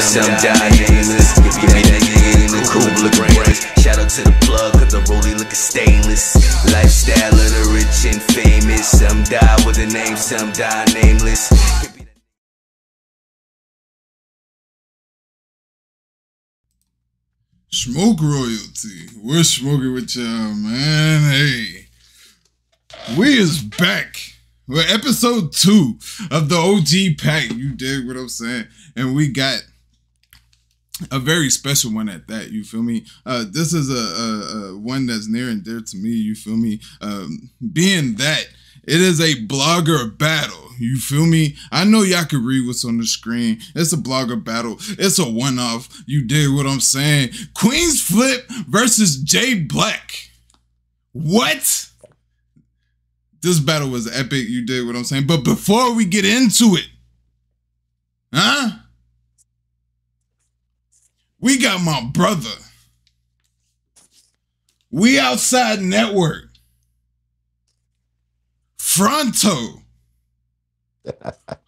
Some die nameless. If you be that nigga in the cool look range. Shout out to the plug, cause the rollie lookin' stainless. Lifestyle of the rich and famous. Some die with a name, some die nameless. Smoke royalty. We're smoking with y'all, man. Hey, we is back. We're episode 2 of the OG Pack. You dig what I'm saying? And we got a very special one at that. You feel me? This is a one that's near and dear to me. You feel me? Being that it is a blogger battle. You feel me? I know y'all can read what's on the screen. It's a blogger battle. It's a one-off. You dig what I'm saying? Queenzflip versus Jay Blac. What? This battle was epic, you dig what I'm saying? But before we get into it, we got my brother. We Outside Network. Fronto.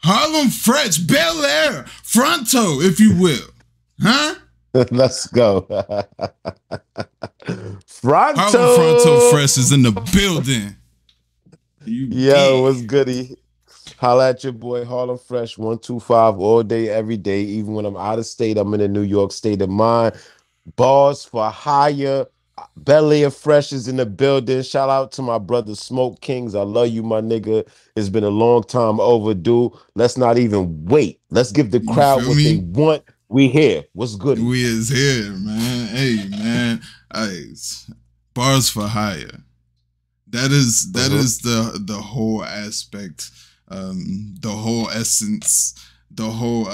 Harlem Fresh, Bel Air, Fronto, if you will. Huh? Let's go. Fronto. Harlem Fronto Fresh is in the building. Yo, what's goody? Holla at your boy Harlem Fresh 125 all day, every day. Even when I'm out of state, I'm in a New York state of mind. Bars for hire. Bel Air Fresh is in the building. Shout out to my brother Smoke Kings. I love you, my nigga. It's been a long time overdue. Let's not even wait. Let's give the crowd what they want. We here. What's good? We is here, man. Hey, man. Hey, bars for hire. That is the whole aspect, the whole essence, the whole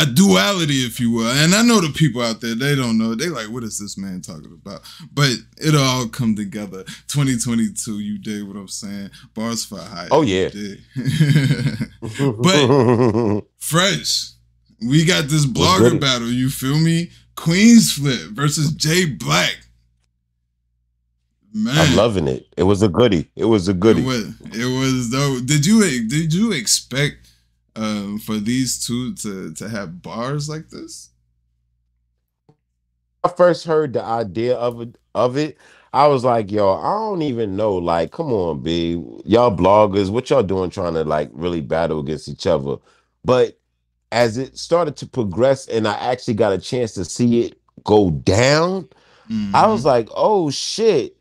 a duality, if you will. And I know the people out there, they don't know. They like, what is this man talking about? But it all come together. 2022, you dig what I'm saying? Bars for hire. Oh yeah. But Fresh, we got this blogger battle. You feel me? Queenzflip versus Jay Blac. Man. I'm loving it. It was a goodie. It was a goodie. It was though. Did you expect for these two to have bars like this? I first heard the idea of it. I was like, yo, I don't even know. Like, come on, B. Y'all bloggers, what y'all doing trying to like really battle against each other? But as it started to progress and I actually got a chance to see it go down, I was like, oh shit.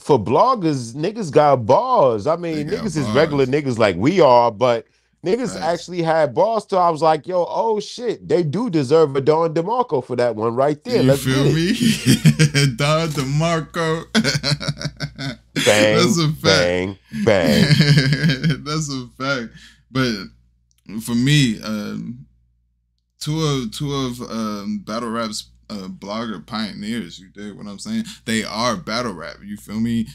For bloggers, niggas got bars. I mean, niggas is regular niggas like we are, but niggas actually had bars. So I was like, yo, oh shit, they do deserve a Don DeMarco for that one right there. Let's feel me? Don DeMarco. Bang, that's a fact. Bang, bang. That's a fact. But for me, two of battle rap's blogger pioneers, you dig what I'm saying? They are battle rap, you feel me?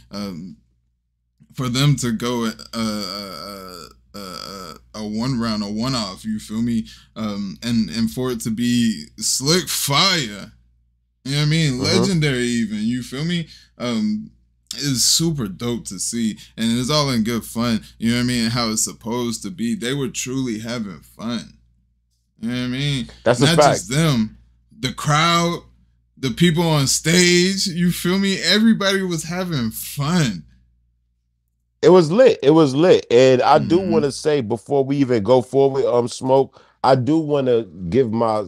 For them to go a one round, a one off, you feel me? And for it to be slick fire, you know what I mean? Legendary even, you feel me? Is super dope to see, and it's all in good fun, you know what I mean? How it's supposed to be. They were truly having fun, you know what I mean? That's not just them. The crowd, the people on stage, you feel me? Everybody was having fun. It was lit. It was lit. And I do want to say before we even go forward, Smoke, I do want to give my,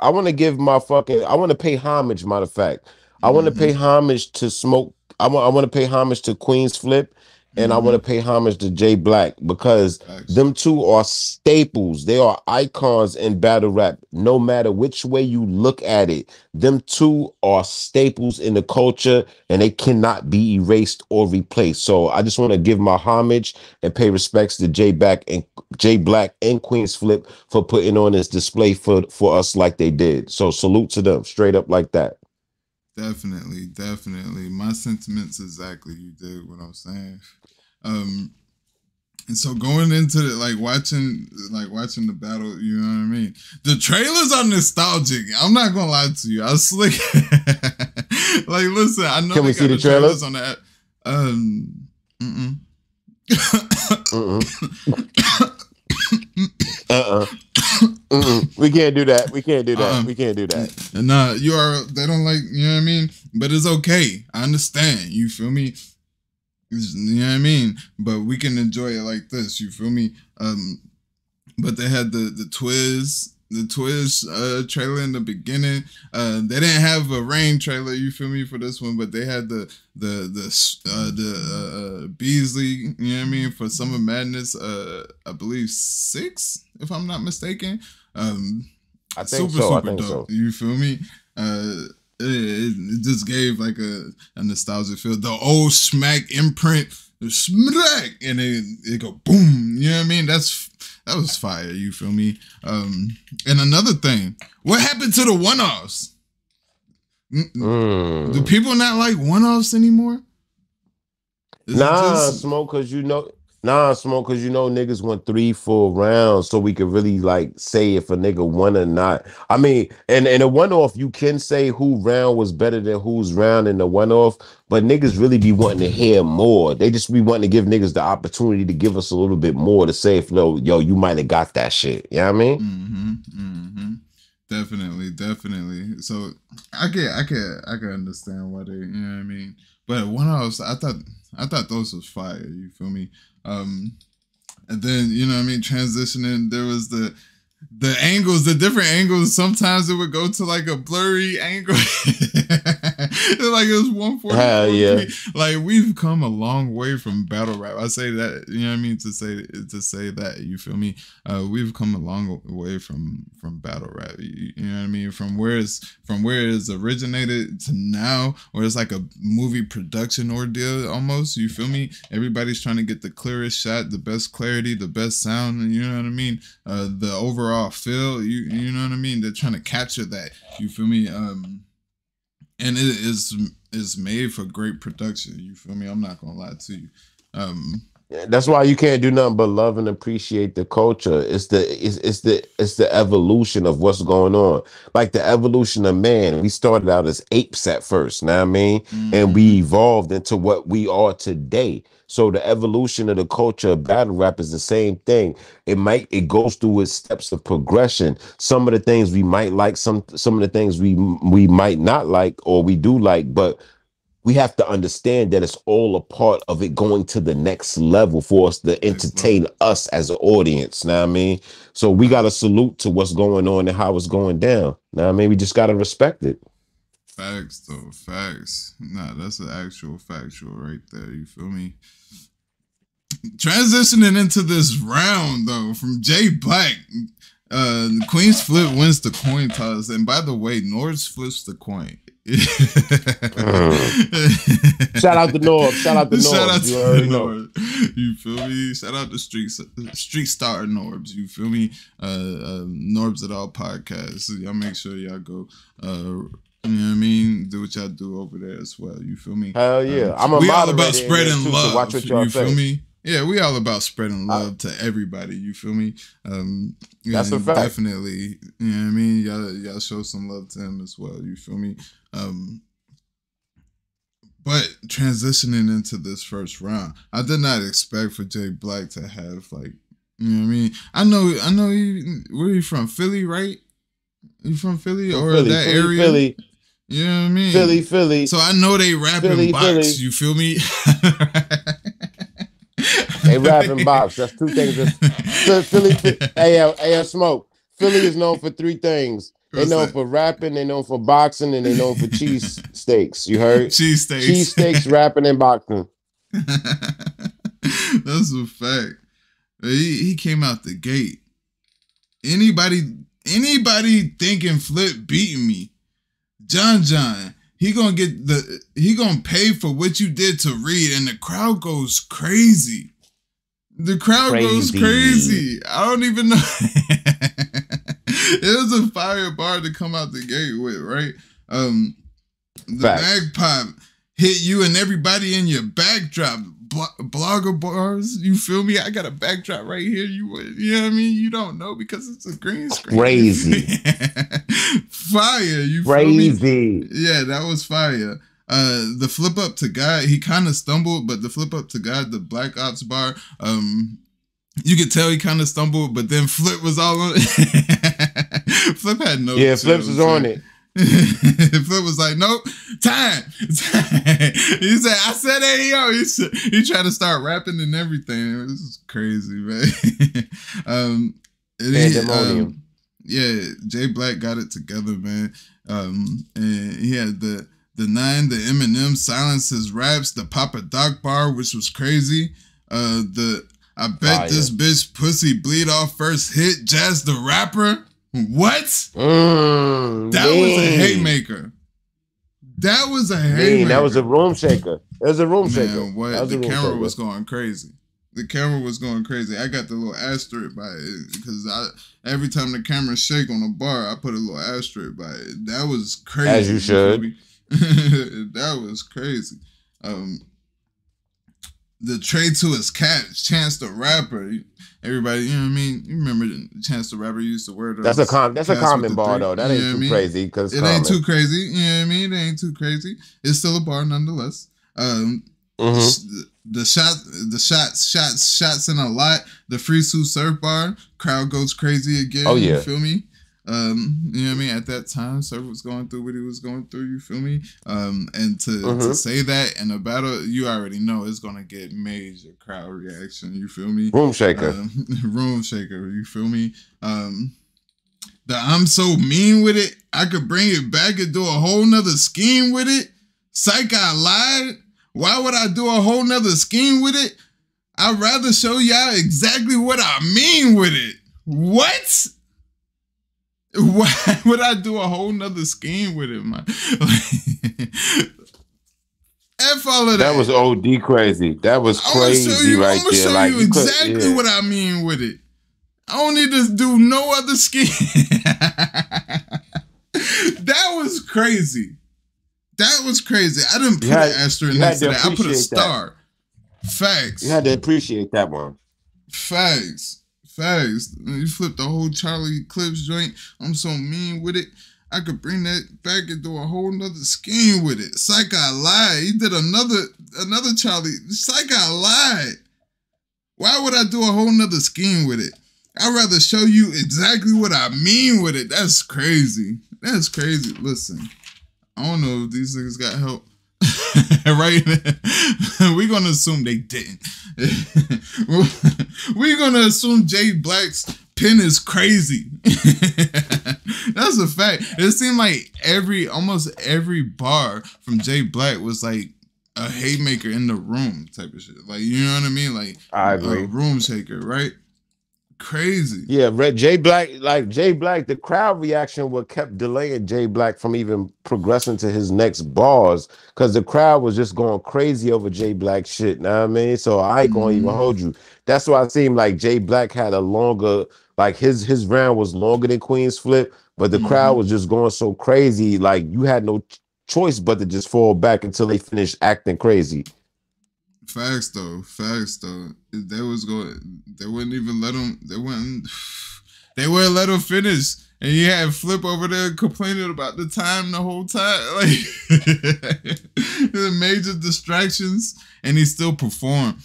I want to pay homage, matter of fact. I want to pay homage to Smoke. I want to pay homage to Queenzflip. And I want to pay homage to Jay Blac because them two are staples. They are icons in battle rap. No matter which way you look at it, them two are staples in the culture and they cannot be erased or replaced. So I just want to give my homage and pay respects to Jay Blac and Queenzflip for putting on this display for us like they did. So salute to them straight up like that. Definitely, definitely. My sentiments exactly. You dig what I'm saying? And so going into the, watching the battle, you know what I mean? The trailers are nostalgic. I'm not gonna lie to you. I was slick. Like, listen, I know. Can we see the trailers on that? We can't do that. We can't do that. And URL, they don't like, you know what I mean? But it's okay. I understand. You feel me? You know what I mean? But we can enjoy it like this. You feel me? But they had the Twiz trailer in the beginning. They didn't have a Rain trailer. You feel me, for this one? But they had the Beasley. You know what I mean, for Summer Madness. I believe 6, if I'm not mistaken. I think super, so. Super I think dope. So. You feel me? It just gave like a nostalgic feel. The old SMACK imprint, SMACK, and it go boom. You know what I mean? That was fire. You feel me? And another thing, what happened to the one-offs? Do people not like one-offs anymore? Nah, Smoke, cause you know niggas went 3 full rounds, so we could really like say if a nigga won or not. I mean, and a one-off, you can say who round was better than whose round in the one-off, but niggas really be wanting to hear more. They just be wanting to give niggas the opportunity to give us a little bit more to say if, no, yo, you might have got that shit. You know what I mean? Definitely. So I can understand why they, you know what I mean? But one-offs, I thought those was fire. You feel me? And then, you know what I mean, transitioning, there was the angles, the different angles. Sometimes it would go to like a blurry angle. Like it was 140. Hell yeah. Like we've come a long way from battle rap. I say that, you know what I mean, to say that, you feel me? We've come a long way from battle rap. You know what I mean? From where it's originated to now, where it's like a movie production ordeal almost, you feel me? Everybody's trying to get the clearest shot, the best clarity, the best sound, and you know what I mean? The overall feel, you know what I mean? They're trying to capture that, you feel me? And it is made for great production. You feel me? I'm not gonna lie to you. That's why you can't do nothing but love and appreciate the culture. It's the evolution of what's going on. Like the evolution of man. We started out as apes at first, know what I mean? And we evolved into what we are today. So the evolution of the culture of battle rap is the same thing. It goes through its steps of progression. Some of the things we might like, some of the things we might not like, or we do like, but we have to understand that it's all a part of it going to the next level for us to entertain us as an audience. Know what I mean? So we got to salute to what's going on and how it's going down. Know what I mean? We just got to respect it. Facts, though. Facts. Nah, that's an actual factual right there. You feel me? Transitioning into this round, though, from Jay Blac. Queenzflip wins the coin toss. And by the way, Norbes flips the coin. Shout out to Norbes. Shout out to Norbes. You feel me? Shout out to Street Star Norbes. You feel me? Norbes at all podcasts. Y'all make sure y'all go. You know what I mean? Do what y'all do over there as well. You feel me? Hell yeah. We all about spreading love. Watch what y'all say. You feel me? Yeah, we all about spreading love to everybody. You feel me? That's a fact. Definitely. You know what I mean? Y'all show some love to him as well. You feel me? But transitioning into this first round, I did not expect for Jay Blac to have, like, you know what I mean? I know where are you from? Philly, right? You from Philly or Philly, that Philly, area? Philly. You know what I mean? Philly. So I know they rapping Philly, box. Philly. You feel me? They rapping box. That's 2 things. That's Philly. AL Smoke. Philly is known for 3 things. They known for rapping, they known for boxing, and they known for cheese steaks. You heard? Cheese steaks. Cheese steaks, rapping, and boxing. That's a fact. He came out the gate. Anybody thinking Flip beating me? John, he gonna pay for what you did to Reed, and the crowd goes crazy. I don't even know. It was a fire bar to come out the gate with, right? The bagpipe hit you and everybody in your backdrop. blogger bars. You feel me? I got a backdrop right here. You know what I mean? You don't know because it's a green screen. Crazy. Fire. You feel crazy. Me? Yeah, that was fire. The flip up to God, he kind of stumbled, but the flip up to God, the Black Ops bar, you could tell he kind of stumbled, but then Flip was all on it. Flip had no. Yeah, Flip was on it. Flip was like, nope, time. He said, I said AEO. He tried to start rapping and everything. This is crazy, man. Yeah, Jay Blac got it together, man. And he had the nine, the Eminem silences raps, the Papa Doc bar, which was crazy. The I bet this bitch pussy bleed off first hit, Jazz the Rapper. What? That was a haymaker. That was a haymaker. Man, that was a room shaker. That was a room shaker. What? The camera was going crazy. The camera was going crazy. I got the little asterisk by it because every time the camera shake on a bar, I put a little asterisk by it. That was crazy. As you should. That was crazy. The Tray to his cat, Chance the Rapper. Everybody, you know what I mean? You remember Chance the Rapper used the word. That's a common bar though. That ain't too crazy because it ain't too crazy. You know what I mean? It ain't too crazy. It's still a bar nonetheless. The shots in a lot. The Free Sue Surf bar, crowd goes crazy again. Oh yeah, you feel me? You know what I mean? At that time, Surf was going through what he was going through, you feel me? And to say that in a battle, you already know it's gonna get major crowd reaction, you feel me? Room shaker. Room shaker, you feel me? The I'm so mean with it, I could bring it back and do a whole nother scheme with it. Psych, I lied. Why would I do a whole nother scheme with it? I'd rather show y'all exactly what I mean with it. What? Why would I do a whole nother scheme with it, man? F all of that. That was OD crazy. That was crazy right there. I'm going to show you, like, exactly what I mean with it. I don't need to do no other scheme. That was crazy. That was crazy. I didn't put an asterisk next to that. I put a star. That. Facts. You had to appreciate that one. Facts. Facts. You flipped the whole Charlie Clips joint. I'm so mean with it. I could bring that back and do a whole nother scheme with it. Psych, I lied. He did another Charlie. Psych, I lied. Why would I do a whole nother scheme with it? I'd rather show you exactly what I mean with it. That's crazy. That's crazy. Listen, I don't know if these niggas got help. Right, we're gonna assume they didn't. We're gonna assume Jay Blac's pen is crazy. That's a fact. It seemed like almost every bar from Jay Blac was like a haymaker in the room type of shit. Like, you know what I mean? Like, I agree. A room shaker, right? Crazy. Yeah, Jay Blac, the crowd reaction what kept delaying Jay Blac from even progressing to his next bars because the crowd was just going crazy over Jay Blac shit. Know what I mean? So I ain't gonna even hold you. That's why it seemed like Jay Blac had a longer, like his round was longer than Queenzflip, but the crowd was just going so crazy, like you had no choice but to just fall back until they finished acting crazy. Facts though, facts though. They was going. They wouldn't even let him. They wouldn't let him finish. And you had Flip over there complaining about the time the whole time. Like the major distractions, and he still performed.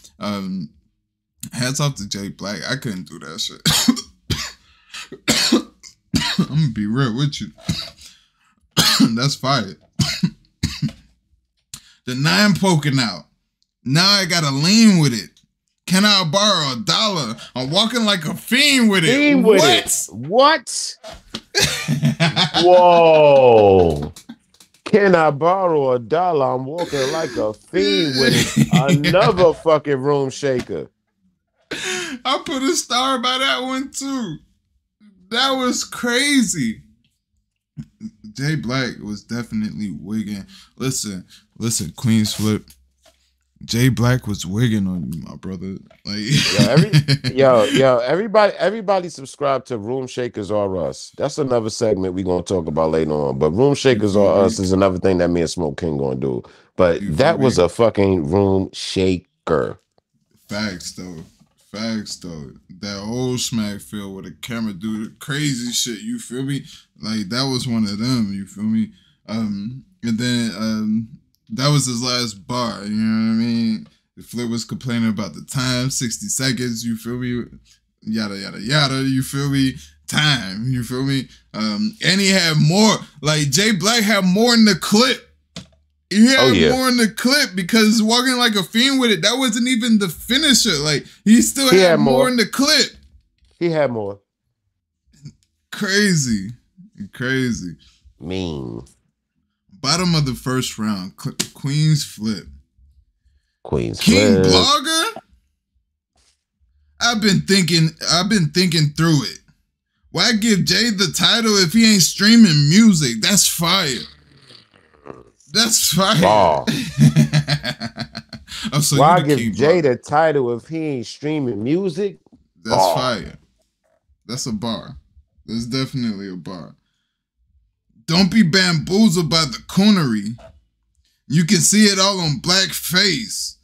Hats off to Jay Blac. I couldn't do that shit. I'm gonna be real with you. That's fire. The nine poking out. Now I gotta lean with it. Can I borrow $1? I'm walking like a fiend with it. What? Whoa. Can I borrow $1? I'm walking like a fiend with it. Another fucking room shaker. I put a star by that one too. That was crazy. Jay Blac was definitely wigging. Listen, Queenzflip. Jay Blac was wigging on you, my brother. Like, everybody subscribe to Room Shakers Are Us. That's another segment we're gonna talk about later on. But Room Shakers Are Us is another thing that me and Smoke King gonna do. But that was a fucking room shaker. Smacker. Facts though. Facts though. That old Smack feel where the camera do the crazy shit, you feel me? Like that was one of them, you feel me? And then that was his last bar, you know what I mean? The Flip was complaining about the time, 60 seconds, you feel me? Yada yada yada, you feel me? Time, you feel me? And he had more, like Jay Blac had more in the clip. He had more in the clip because walking like a fiend with it, that wasn't even the finisher. Like he still had more in the clip. He had more. Crazy. Crazy. Mean. Bottom of the first round, Queenzflip. Queenzflip. King Blogger? I've been thinking through it. Why give Jay the title if he ain't streaming music? That's fire. That's fire. Wow. Why give Jay the title if he ain't streaming music? That's fire. That's a bar. That's definitely a bar. Don't be bamboozled by the coonery. You can see it all on blackface.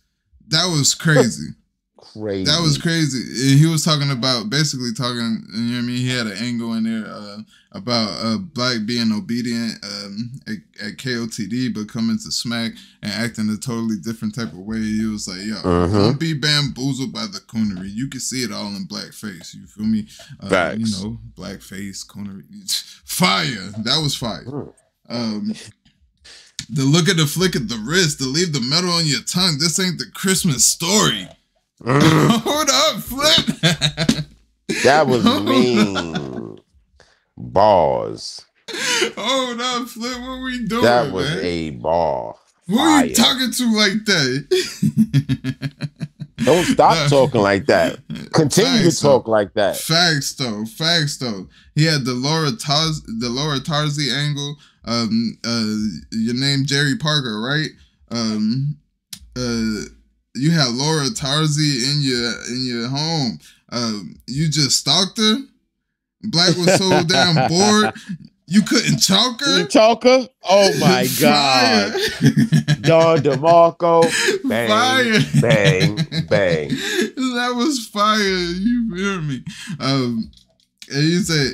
That was crazy. Crazy. That was crazy. He was talking about, basically talking, you know what I mean? He had an angle in there about Black being obedient at KOTD, but coming to SMACK and acting a totally different type of way. He was like, yo, don't be bamboozled by the coonery. You can see it all in blackface. You feel me? You know, blackface, coonery. Fire. That was fire. The look at the flick at the wrist, to leave the metal on your tongue. This ain't the Christmas story. Hold up, Flip. That was mean. Bars. Hold up, Flip. What we doing? That was a bar. Who are you talking to like that? Don't stop talking like that. Continue to talk like that. Facts though. Facts though. He had the Laura Tarzi angle. Your name Jerry Parker, right? You had Laura Tarzi in your home. You just stalked her. Black was so damn bored. You couldn't chalk her. Oh my God. Don DeMarco. Bang, fire. Bang, bang. That was fire. You hear me? And you said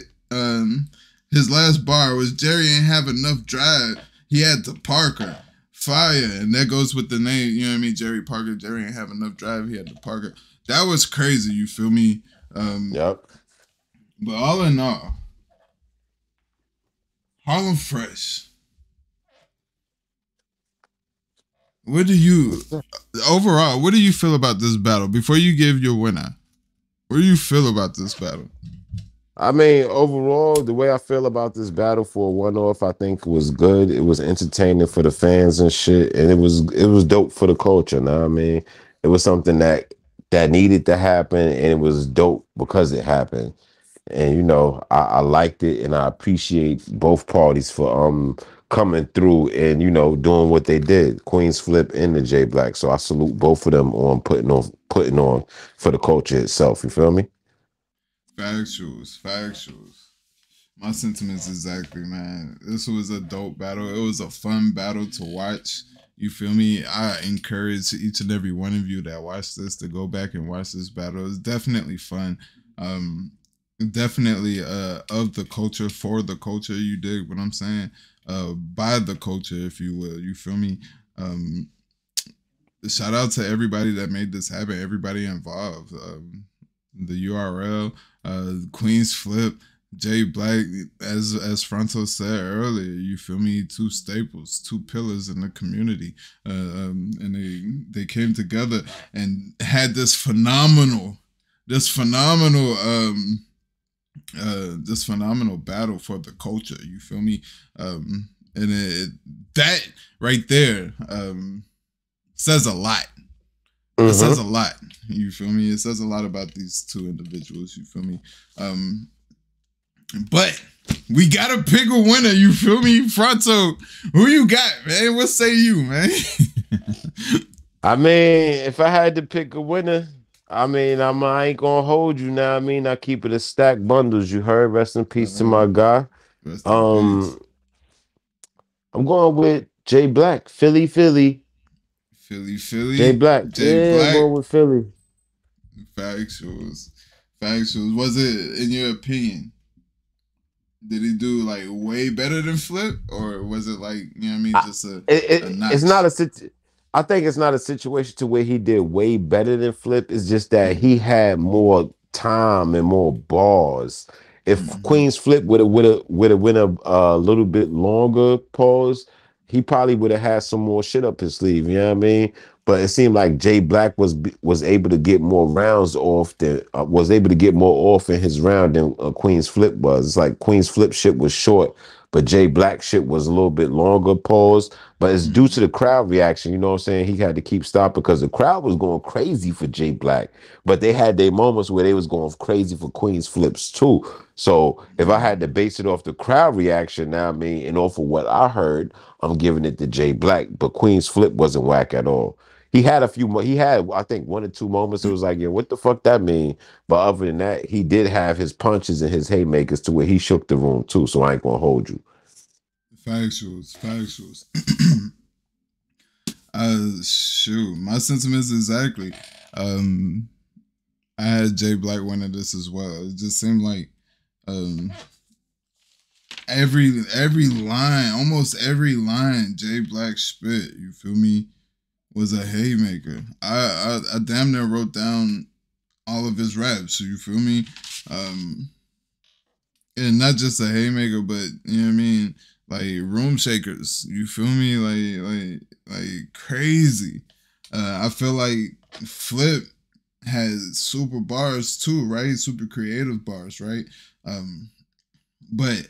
his last bar was Jerry ain't have enough drive. He had to park her. Fire, and that goes with the name, you know what I mean? Jerry Parker. Jerry ain't have enough drive. He had to park her. That was crazy, you feel me? Yep. But all in all, Harlem Fresh. What do you, overall, what do you feel about this battle? Before you give your winner, what do you feel about this battle? I mean, overall, the way I feel about this battle for a one-off, I think was good. It was entertaining for the fans and shit, and it was dope for the culture. You know what I mean? It was something that needed to happen, and it was dope because it happened. And you know, I liked it, and I appreciate both parties for coming through and, you know, doing what they did, Queenzflip and the Jay Blac. So I salute both of them on putting on for the culture itself. You feel me? Factuals, factuals. My sentiments exactly, man. This was a dope battle. It was a fun battle to watch. You feel me? I encourage each and every one of you that watched this to go back and watch this battle. It's definitely fun. Definitely of the culture, for the culture. You dig what I'm saying? By the culture, if you will. You feel me? Shout out to everybody that made this happen. Everybody involved. The URL, Queenzflip, Jay Blac, as Fronto said earlier, you feel me? Two staples, two pillars in the community, and they came together and had this phenomenal battle for the culture. You feel me? And that right there says a lot. It says a lot, you feel me? It says a lot about these two individuals, you feel me? But we gotta pick a winner, you feel me? Fronto, who you got, man? What say you, man? I mean, if I had to pick a winner, I mean, I ain't gonna hold you now. I mean, I keep it a stack bundles, you heard? Rest in peace to my guy. I'm going with Jay Blac, Philly. Philly. Jay Blac. Jay Blac. With Philly. Factuals. Was it, in your opinion, did he do like way better than Flip, or was it like, you know what I mean, just a notch? It's not a, I think it's not a situation to where he did way better than Flip. It's just that he had more time and more bars. If Queenzflip would have went a little bit longer pause, he probably would have had some more shit up his sleeve. You know what I mean? But it seemed like Jay Blac was able to get more rounds off than in his round than Queenzflip was. It's like Queenzflip shit was short, but Jay Blac shit was a little bit longer pause. But it's due to the crowd reaction. You know what I'm saying? He had to keep stopping because the crowd was going crazy for Jay Blac. But they had their moments where they was going crazy for Queenzflips too. So if I had to base it off the crowd reaction, now I mean, and off of what I heard, I'm giving it to Jay Blac. But Queenzflip wasn't whack at all. He had a few. He had, I think, one or two moments. It was like, yeah, what the fuck that mean? But other than that, he did have his punches and his haymakers to where he shook the room too. So I ain't gonna hold you. Factuals. Shoot, my sentiments exactly. I had Jay Blac winning this as well. It just seemed like every line, almost every line, Jay Blac spit. You feel me? Was a haymaker. I damn near wrote down all of his raps, you feel me? And not just a haymaker, but you know what I mean, like room shakers, you feel me? Like crazy. I feel like Flip has super bars too, right? Super creative bars, right? But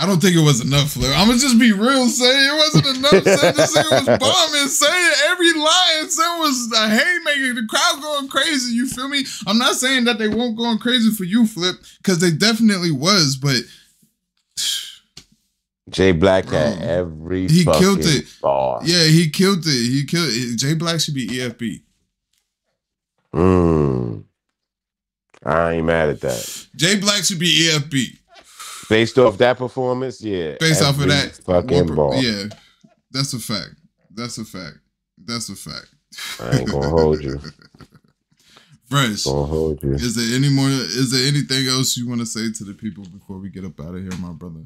I don't think it was enough, Flip. I'ma just be real, saying it wasn't enough. Saying this nigga was bombing, saying every line, saying was a haymaker, the crowd going crazy, you feel me? I'm not saying that they weren't going crazy for you, Flip, because they definitely was, but Jay Blac had every fucking killed it. Bar. Yeah, he killed it. He killed it. Jay Blac should be EFB. I ain't mad at that. Jay Blac should be EFB. Based off that performance, yeah. Based off of that fucking ball. Yeah. That's a fact. I ain't gonna hold you. Fresh. Gonna hold you. Is there anything else you wanna say to the people before we get up out of here, my brother?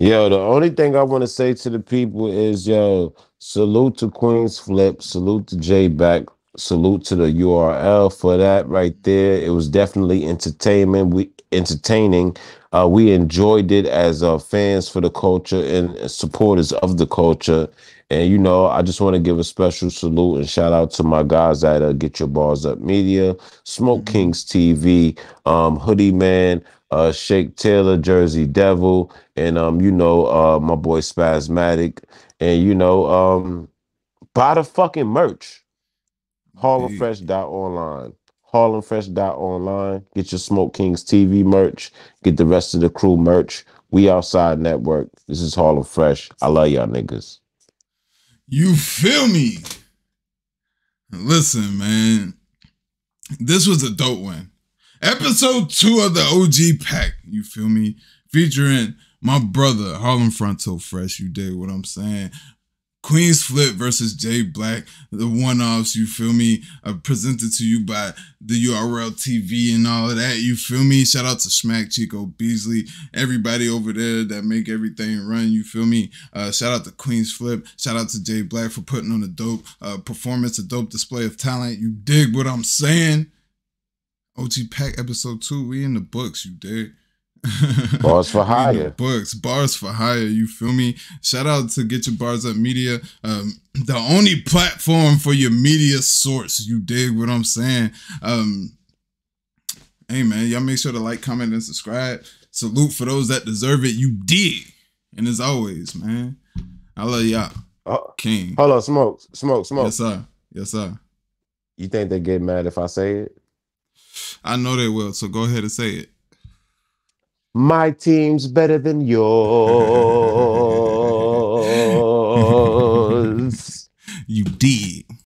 Yo, the only thing I wanna say to the people is, yo, salute to Queenzflip, salute to Jay Blac. Salute to the URL for that right there. It was definitely entertainment. Entertaining. We enjoyed it as fans for the culture and supporters of the culture. And, you know, I just want to give a special salute and shout out to my guys at GetYaBarzUp Media, Smoke Kings TV, Hoodie Man, Shake Taylor, Jersey Devil, and, you know, my boy Spasmatic. And, you know, buy the fucking merch. HarlemFresh.online. HarlemFresh.online. Get your Smoke Kings TV merch. Get the rest of the crew merch. We Outside Network. This is Harlem Fresh. I love y'all niggas. You feel me? Listen, man. This was a dope one. Episode 2 of the OG Pack. You feel me? Featuring my brother, Harlem Fronto Fresh. You dig what I'm saying? Queenzflip versus Jay Blac, the one-offs, you feel me, presented to you by the URL TV and all of that, you feel me? Shout out to SMACK, Chico, Beasley, everybody over there that make everything run, you feel me? Shout out to Queenzflip, shout out to Jay Blac for putting on a dope performance, a dope display of talent, you dig what I'm saying? OG Pack episode 2, we in the books, you dig? Bars for hire. Books, bars for hire. You feel me? Shout out to Get Your Bars Up Media, the only platform for your media source. You dig what I'm saying? Hey man, y'all make sure to like, comment, and subscribe. Salute for those that deserve it. You dig. And as always, man, I love y'all. King. Hold on, smoke. Yes sir. You think they get mad if I say it? I know they will. So go ahead and say it. My team's better than yours. You did.